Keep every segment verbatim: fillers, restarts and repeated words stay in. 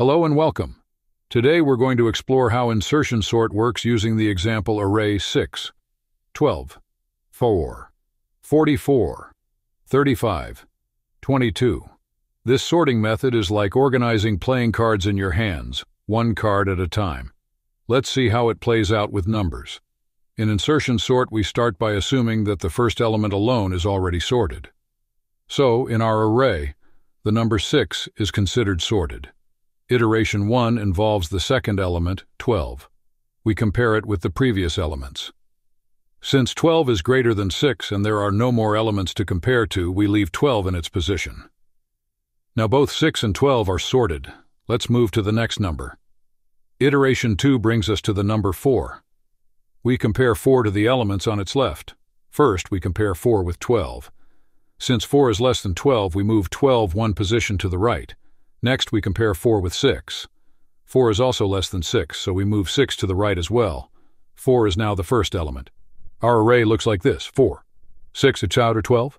Hello and welcome. Today we're going to explore how insertion sort works using the example array six, twelve, four, forty-four, thirty-five, twenty-two. This sorting method is like organizing playing cards in your hands, one card at a time. Let's see how it plays out with numbers. In insertion sort, we start by assuming that the first element alone is already sorted. So, in our array, the number six is considered sorted. Iteration one involves the second element, twelve. We compare it with the previous elements. Since twelve is greater than six and there are no more elements to compare to, we leave twelve in its position. Now both six and twelve are sorted. Let's move to the next number. Iteration two brings us to the number four. We compare four to the elements on its left. First, we compare four with twelve. Since four is less than twelve, we move twelve one position to the right. Next, we compare four with six. four is also less than six, so we move six to the right as well. four is now the first element. Our array looks like this: four, six, it's outer twelve,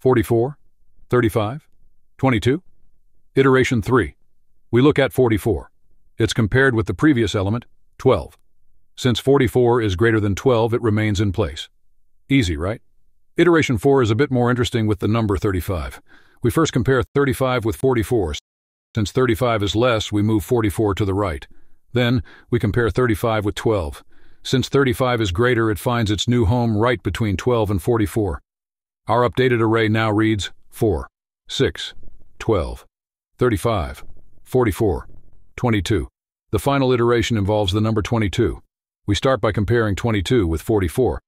forty-four, thirty-five, twenty-two. Iteration three. We look at forty-four. It's compared with the previous element, twelve. Since forty-four is greater than twelve, it remains in place. Easy, right? Iteration four is a bit more interesting with the number thirty-five. We first compare thirty-five with forty-four. Since thirty-five is less, we move forty-four to the right. Then, we compare thirty-five with twelve. Since thirty-five is greater, it finds its new home right between twelve and forty-four. Our updated array now reads four, six, twelve, thirty-five, forty-four, twenty-two. The final iteration involves the number twenty-two. We start by comparing twenty-two with forty-four.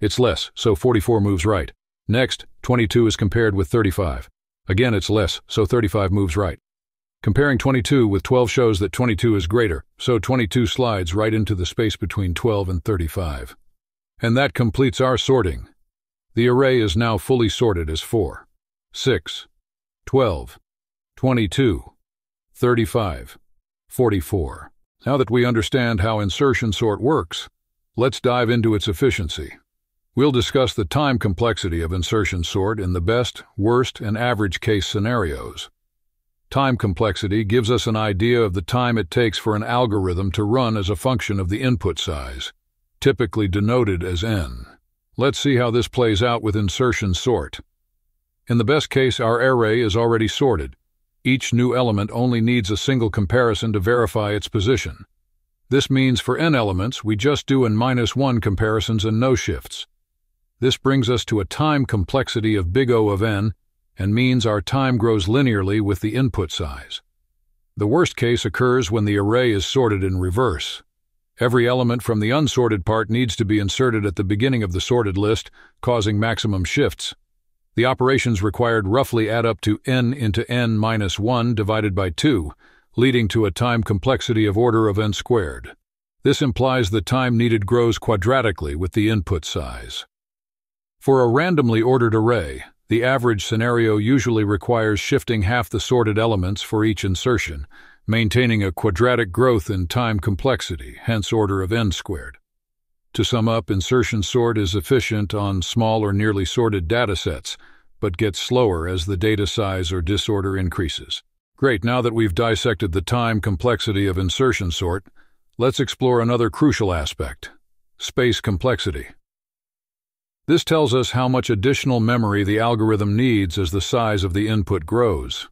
It's less, so forty-four moves right. Next, twenty-two is compared with thirty-five. Again, it's less, so thirty-five moves right. Comparing twenty-two with twelve shows that twenty-two is greater, so twenty-two slides right into the space between twelve and thirty-five. And that completes our sorting. The array is now fully sorted as four, six, twelve, twenty-two, thirty-five, forty-four. Now that we understand how insertion sort works, let's dive into its efficiency. We'll discuss the time complexity of insertion sort in the best, worst, and average case scenarios. Time complexity gives us an idea of the time it takes for an algorithm to run as a function of the input size, typically denoted as n. Let's see how this plays out with insertion sort. In the best case, our array is already sorted. Each new element only needs a single comparison to verify its position. This means for n elements, we just do n minus one comparisons and no shifts. This brings us to a time complexity of big O of n and means our time grows linearly with the input size. The worst case occurs when the array is sorted in reverse. Every element from the unsorted part needs to be inserted at the beginning of the sorted list, causing maximum shifts. The operations required roughly add up to n into n minus one divided by two, leading to a time complexity of order of n squared. This implies the time needed grows quadratically with the input size. For a randomly ordered array, the average scenario usually requires shifting half the sorted elements for each insertion, maintaining a quadratic growth in time complexity, hence order of n squared. To sum up, insertion sort is efficient on small or nearly sorted datasets, but gets slower as the data size or disorder increases. Great, now that we've dissected the time complexity of insertion sort, let's explore another crucial aspect: space complexity. This tells us how much additional memory the algorithm needs as the size of the input grows.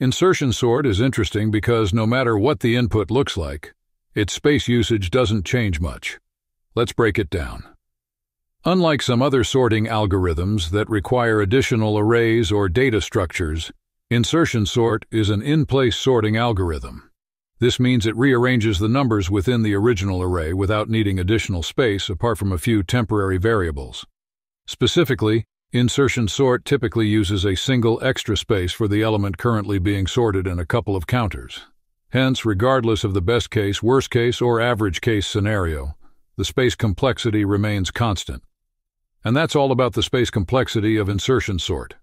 Insertion sort is interesting because no matter what the input looks like, its space usage doesn't change much. Let's break it down. Unlike some other sorting algorithms that require additional arrays or data structures, insertion sort is an in-place sorting algorithm. This means it rearranges the numbers within the original array without needing additional space apart from a few temporary variables. Specifically, insertion sort typically uses a single extra space for the element currently being sorted and a couple of counters. Hence, regardless of the best case, worst case, or average case scenario, the space complexity remains constant. And that's all about the space complexity of insertion sort.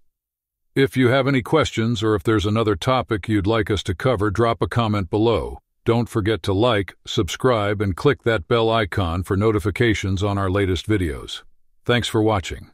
If you have any questions or if there's another topic you'd like us to cover, drop a comment below. Don't forget to like, subscribe, and click that bell icon for notifications on our latest videos. Thanks for watching.